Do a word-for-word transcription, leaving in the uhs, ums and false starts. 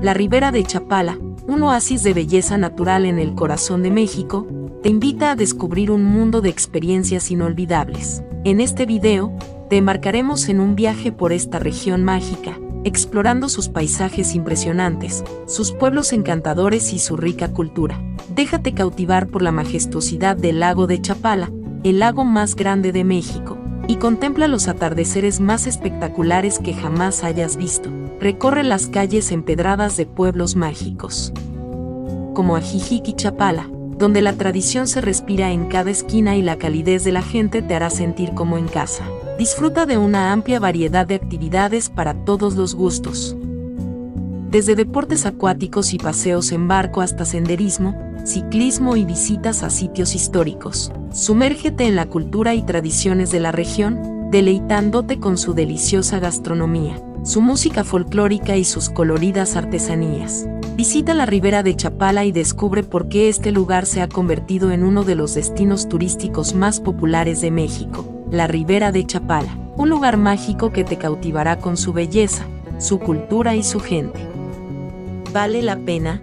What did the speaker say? La Ribera de Chapala, un oasis de belleza natural en el corazón de México, te invita a descubrir un mundo de experiencias inolvidables. En este video, te embarcaremos en un viaje por esta región mágica, explorando sus paisajes impresionantes, sus pueblos encantadores y su rica cultura. Déjate cautivar por la majestuosidad del Lago de Chapala, el lago más grande de México, y contempla los atardeceres más espectaculares que jamás hayas visto. Recorre las calles empedradas de pueblos mágicos, como Ajijic y Chapala, donde la tradición se respira en cada esquina y la calidez de la gente te hará sentir como en casa. Disfruta de una amplia variedad de actividades para todos los gustos. Desde deportes acuáticos y paseos en barco hasta senderismo, ciclismo y visitas a sitios históricos. Sumérgete en la cultura y tradiciones de la región, deleitándote con su deliciosa gastronomía, su música folclórica y sus coloridas artesanías. Visita la Ribera de Chapala y descubre por qué este lugar se ha convertido en uno de los destinos turísticos más populares de México. La Ribera de Chapala, un lugar mágico que te cautivará con su belleza, su cultura y su gente. ¿Vale la pena?